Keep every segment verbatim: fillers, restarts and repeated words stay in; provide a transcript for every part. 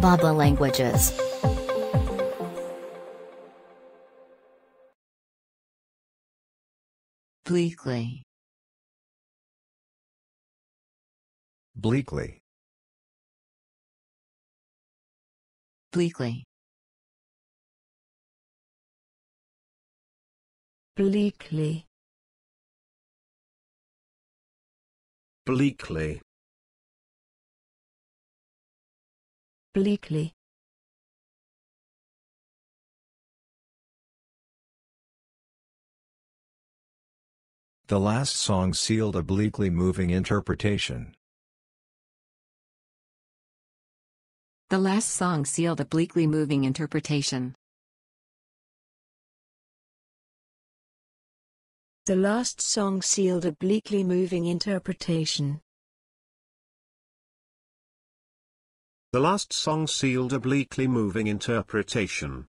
bab dot la languages. Bleakly. Bleakly. Bleakly. Bleakly. Bleakly. Bleakly. The last song sealed a bleakly moving interpretation. The last song sealed a bleakly moving interpretation. The last song sealed a bleakly moving interpretation. The last song sealed a bleakly moving interpretation.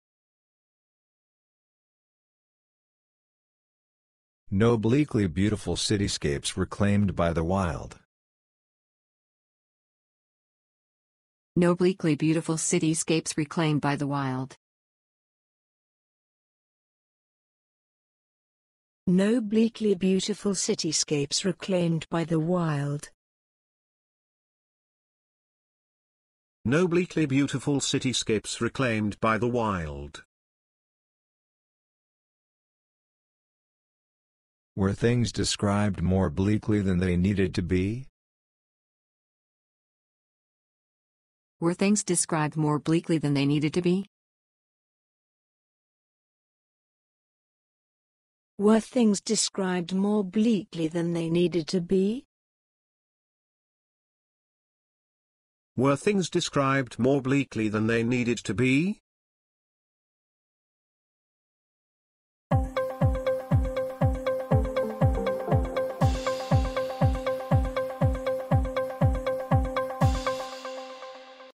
No bleakly beautiful cityscapes were claimed by the wild. No bleakly beautiful cityscapes reclaimed by the wild. No bleakly beautiful cityscapes reclaimed by the wild. No bleakly beautiful cityscapes reclaimed by the wild. Were things described more bleakly than they needed to be? Were things described more bleakly than they needed to be? Were things described more bleakly than they needed to be? Were things described more bleakly than they needed to be?